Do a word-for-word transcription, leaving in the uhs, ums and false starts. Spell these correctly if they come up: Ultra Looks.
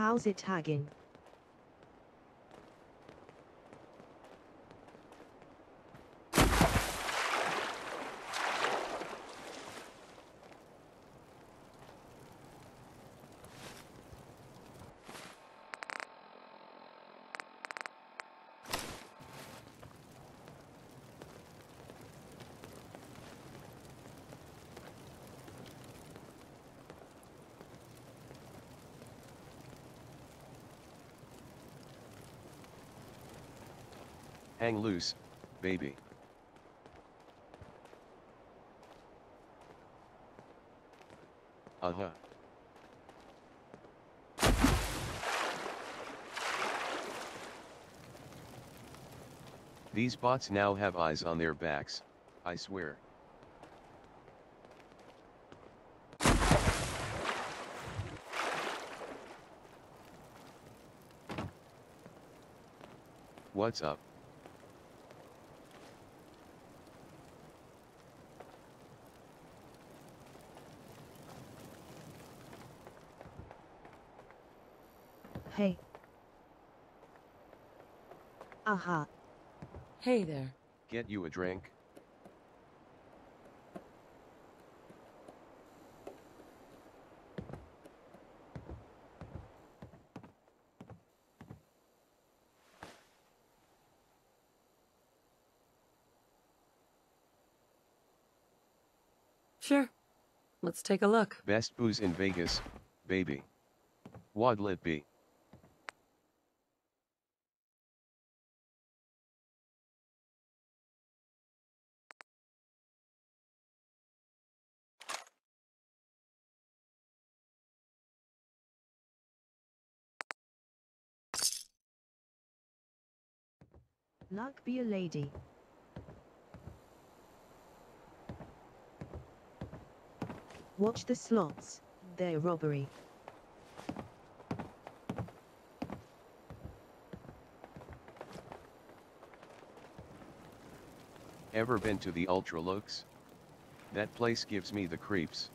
How's it tagging? Hang loose, baby. Uh-huh. These bots now have eyes on their backs, I swear. What's up? Hey. Aha. Hey there. Get you a drink? Sure. Let's take a look. Best booze in Vegas, baby. What'll it be? Luck be a lady. Watch the slots, they're robbery. Ever been to the Ultra Looks? That place gives me the creeps.